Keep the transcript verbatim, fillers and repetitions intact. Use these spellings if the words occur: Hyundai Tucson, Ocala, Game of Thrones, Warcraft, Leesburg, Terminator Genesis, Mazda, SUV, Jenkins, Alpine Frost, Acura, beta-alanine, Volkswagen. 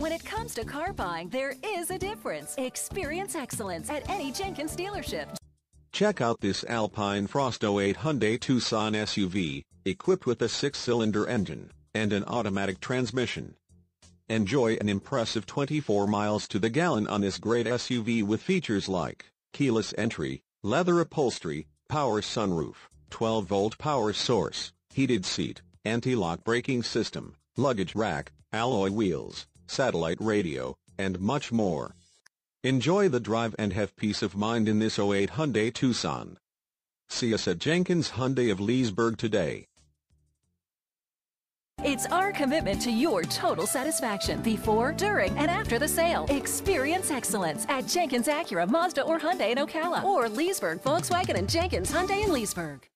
When it comes to car buying, there is a difference. Experience excellence at any Jenkins dealership. Check out this Alpine Frost oh eight Hyundai Tucson S U V, equipped with a six-cylinder engine and an automatic transmission. Enjoy an impressive twenty-four miles to the gallon on this great S U V with features like keyless entry, leather upholstery, power sunroof, twelve-volt power source, heated seat, anti-lock braking system, luggage rack, alloy wheels, satellite radio, and much more. Enjoy the drive and have peace of mind in this oh eight Hyundai Tucson. See us at Jenkins Hyundai of Leesburg today. It's our commitment to your total satisfaction before, during, and after the sale. Experience excellence at Jenkins Acura, Mazda, or Hyundai in Ocala, or Leesburg, Volkswagen, and Jenkins Hyundai in Leesburg.